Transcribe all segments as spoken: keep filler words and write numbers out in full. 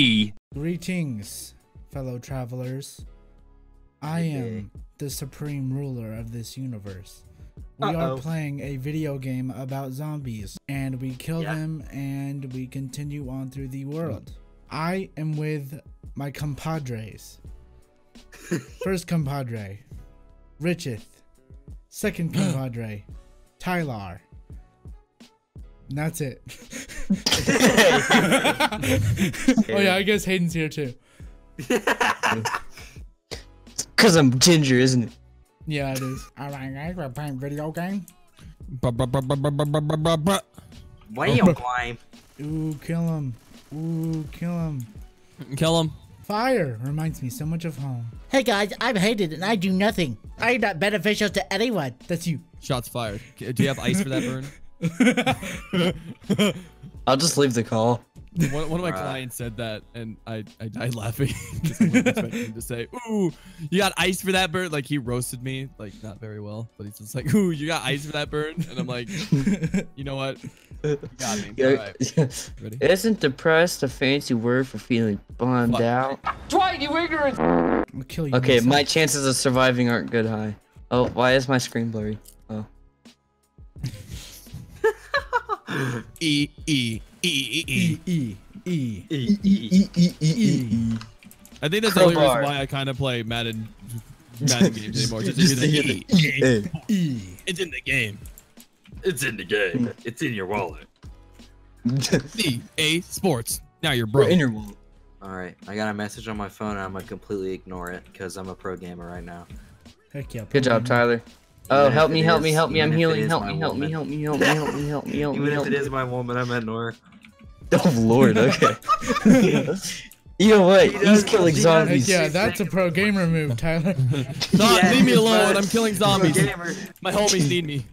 E. Greetings, fellow travelers. I am the supreme ruler of this universe. We Uh-oh. are playing a video game about zombies, and we kill yeah. them, and we continue on through the world. I am with my compadres. First compadre, Richith. Second compadre, Tylar. And that's it. Oh yeah, I guess Hayden's here too. Cause I'm ginger, isn't it? Yeah, it is. All right, guys, we're playing video game. Why you climb? Ooh, kill him! Ooh, kill him! Kill him! Fire reminds me so much of home. Hey guys, I'm Hayden and I do nothing. I am not beneficial to anyone. That's you. Shots fired. Do you have ice for that burn? I'll just leave the call. One, one of my uh, clients said that, and I, I died laughing. Just expecting him to say, "Ooh, you got ice for that burn." Like he roasted me, like not very well, but he's just like, "Ooh, you got ice for that burn," and I'm like, "You know what? You got me." All right. Ready? Isn't depressed a fancy word for feeling bummed Fuck. out? Dwight, you ignorant! I'll kill you. Okay, myself. My chances of surviving aren't good high. Oh, why is my screen blurry? Oh. E E. E E E E E E E E E. I think that's the only reason why I kind of play Madden Madden games anymore. Just hear the E E. It's in the game. It's in the game. It's in your wallet. C A Sports. Now you're broke. In your wallet. All right, I got a message on my phone and I'm gonna completely ignore it because I'm a pro gamer right now. Heck yeah. Good job, Tyler. Oh, help me, help me, help me, I'm healing, help me, help me, help me, help me, help me, help me, help me. Even if it is my woman, I'm at Nora. Oh lord, okay. You know what? He's killing zombies. Yeah, that's a pro gamer move, Tyler. Stop, leave me alone, I'm killing zombies. My homies need me.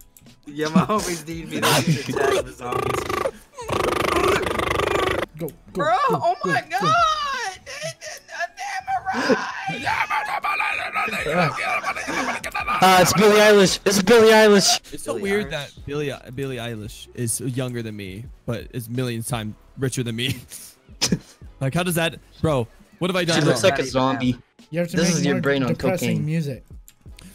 Yeah, my homies need me. Go, go, bro, oh my god! Damn it, right! Uh, it's Billie Eilish. It's Billie Eilish. It's so Billie weird Irish. that Billie Billie Eilish is younger than me, but is millions times richer than me. Like, how does that, bro? What have I done? She looks wrong? like a zombie. You have to this make is your brain on cocaine. Music.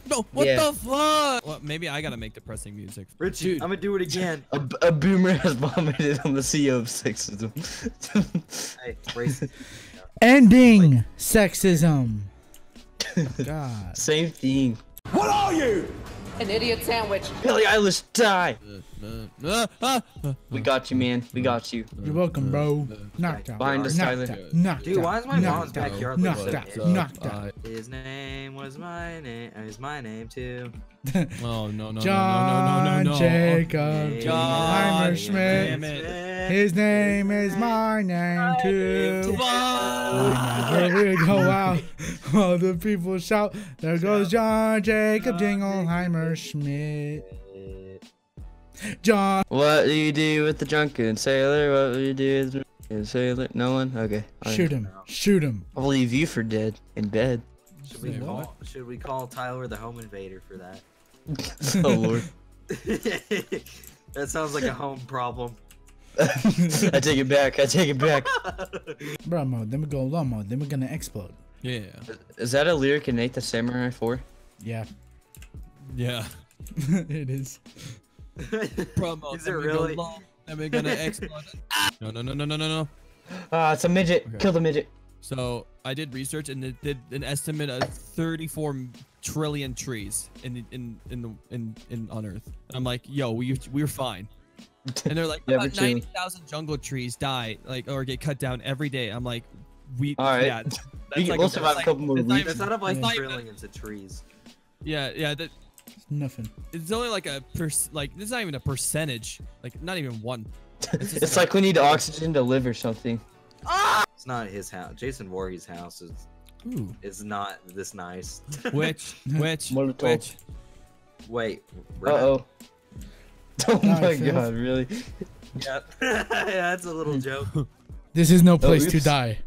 No, what yeah. the fuck? Well, maybe I gotta make depressing music. Richie, dude, I'm gonna do it again. A, a boomer has vomited on the C E O of sexism. Hey, racist. Ending Wait. sexism. God. Same thing. What are you? An idiot sandwich. Billie Eilish, die. Uh, uh, uh, we got you, man. We got you. You're welcome, bro. Knocked out. Behind us, Tyler. Dude, why is my mom's backyard Knocked out. Knocked out. His name was my name. Is my name too? Oh no no John no no no no no. John Jacob Jingleheimer Schmidt. His name is my name too. Here we go out. All the people shout. There goes John Jacob Jingleheimer Schmidt. John. What do you do with the drunken sailor? What do you do with the drunken sailor? No one? Okay. Right. Shoot him. Shoot him. I'll leave you for dead in bed. Should we call, should we call Tyler the home invader for that? Oh, Lord. That sounds like a home problem. I take it back. I take it back. Bro mode, then we go low mode, then we're going to explode. Yeah. Is that a lyric in Nate the Samurai four? Yeah. Yeah. It is. Promo. Is it really? And we're gonna explode. No, no, no, no, no, no, no. Ah, uh, it's a midget. Okay. Kill the midget. So I did research, and it did an estimate of thirty-four trillion trees in in in the in in on Earth. And I'm like, yo, we we're fine. And they're like, about ninety thousand jungle trees die, like or get cut down every day. I'm like, we. All right. Yeah, that's we like also have a couple more weeks. It's not like trillions of trees. Yeah, yeah. That, Nothing. It's only like a per like. It's not even a percentage. Like not even one. It's, it's like, like we need oxygen to live or something. Ah! It's not his house. Jason Voorhees' house is Ooh. is not this nice. Which which which? Wait. Right. Uh oh. Oh my God! Really? Yeah. Yeah. That's a little joke. This is no place oh, to die.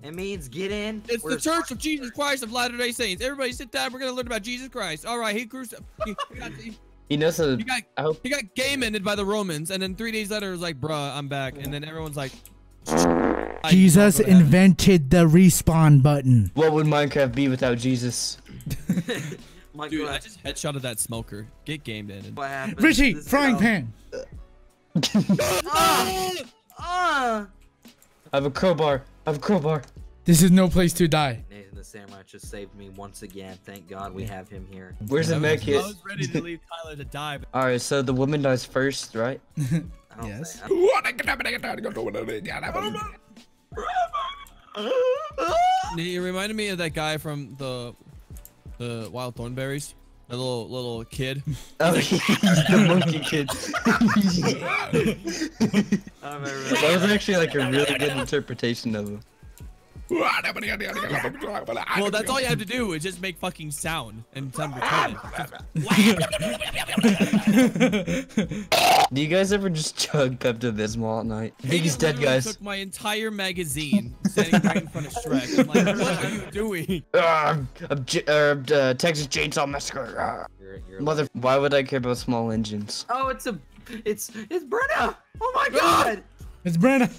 It means get in. It's the Church of Jesus Christ of Latter-day Saints. Everybody sit down. We're going to learn about Jesus Christ. All right. He crucified. He, he, he knows. A, he, got, hope... he got game ended by the Romans. And then three days later, it was like, bruh, I'm back. And then everyone's like, Jesus invented the respawn button. What would Minecraft be without Jesus? My Dude, God. I just headshotted that smoker. Get gamed in. What happened? Richie, frying go. pan. ah, ah. I have a crowbar. I have a crowbar. This is no place to die. Nathan the Samurai just saved me once again. Thank God we have him here. Where's the mech kit? I was ready to leave Tyler to die. All right, so the woman dies first, right? I don't yes. It reminded me of that guy from the the Wild Thornberries, a little little kid. Oh, he's the monkey kid. That was actually like a really good interpretation of him. Well, that's all you have to do is just make fucking sound and sound retarded. Do you guys ever just chug Pepto Bismol at night? He's dead, guys. I took my entire magazine standing right in front of Shrek. I'm like, what are you doing? Uh, uh, uh, Texas Chainsaw Massacre. Uh, you're, you're mother, like... why would I care about small engines? Oh, it's a, it's, it's Brenna. Oh my God. It's Brenna.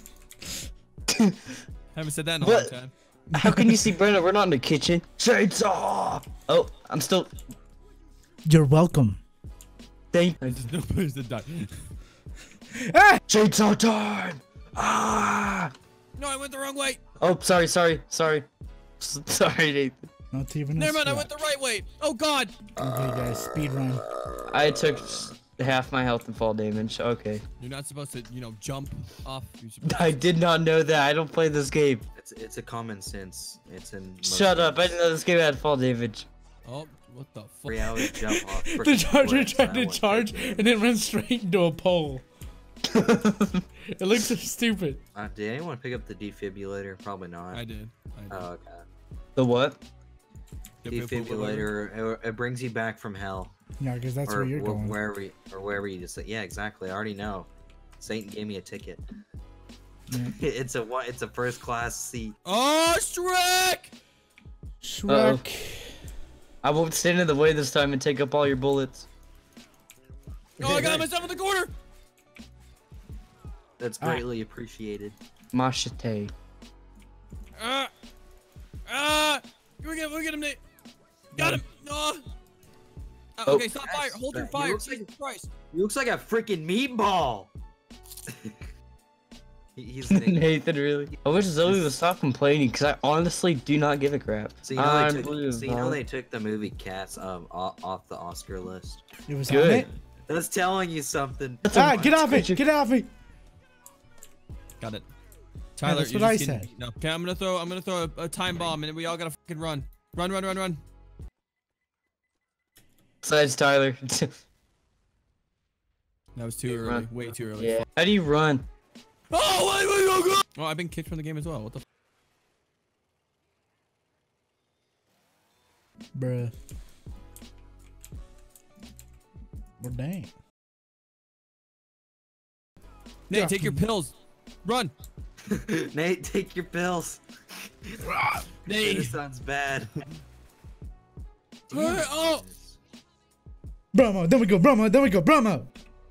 I haven't said that in a what? long time. How can you see Brenna? We're not in the kitchen. Chainsaw! Oh, I'm still... You're welcome. Thank you. I just know where's the dot. Ah! Chainsaw time! Ah! No, I went the wrong way. Oh, sorry, sorry, sorry. Sorry, Nathan. Not even Never mind, I went the right way. Oh, God. Okay, guys, speed run. I took... half my health and fall damage. Okay. You're not supposed to, you know, jump off. I did not know that. I don't play this game. It's it's a common sense. It's in. Shut games. up! I didn't know this game had fall damage. Oh, what the fuck? Reality jump off. The charger tried to charge and it ran straight into a pole. It looks so stupid. Uh, did anyone pick up the defibrillator? Probably not. I did. I did. Oh, okay. The what? Defibrillator. It brings you back from hell. No, because that's or, where you're or going. Wherever you, or wherever you just say, yeah, exactly. I already know. Satan gave me a ticket. Yeah. it's a what? It's a first class seat. Oh, Shrek! Shrek. Uh-oh. I won't stand in the way this time and take up all your bullets. Oh, I got myself in the corner. That's greatly ah. appreciated. Machete. Ah, uh, ah! Uh, look at, look at him, Nate. Got him. No. Oh. Oh, okay, stop fire. Hold your fire. Jesus Christ. He looks like a freaking meatball. he, he's Nathan, really. I wish Zoe would stop complaining because I honestly do not give a crap. So you know, I they, took, so you know they took the movie Cats um off, off the Oscar list. It was good. It? That's telling you something. That's All right, get off it. Get off it. Got it. Tyler, yeah, that's what I said. No. Okay, I'm gonna throw. I'm gonna throw a, a time bomb, and we all gotta fucking run. Run, run, run, run. Besides Tyler. That was too early. Run. Way too early. Yeah. How do you run? Oh, why did you go? Oh, I've been kicked from the game as well. What the f? Bruh. Well, dang. Nate, take your pills. Run. Nate, take your pills. Nate. This sounds bad. Oh. Bromo, there we go, Bromo, there we go, Bromo!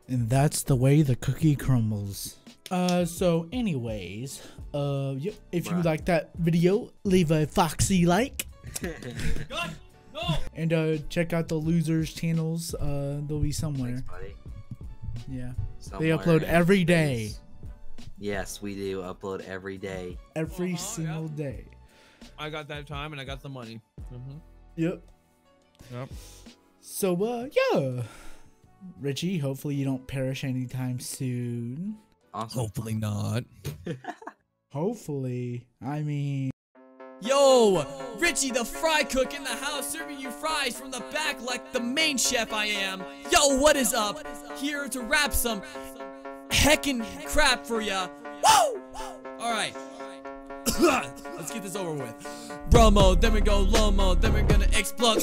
And that's the way the cookie crumbles. Uh, so anyways, uh, if you right. like that video, leave a foxy like. God, no! And uh, check out the losers' channels, uh, they'll be somewhere. Thanks, buddy. Yeah, somewhere. They upload every day. Yes, we do upload every day. Every uh-huh, single yeah. day. I got that time and I got the money. Mm-hmm. Yep. Yep. So, uh, yeah, Richie, hopefully you don't perish anytime soon. Awesome. Hopefully not. Hopefully. I mean... Yo, Richie the fry cook in the house, serving you fries from the back like the main chef I am. Yo, what is up? Here to rap some heckin' crap for ya. Woo! All right. Let's get this over with. Bromo, then we go Lomo, then we're gonna explode.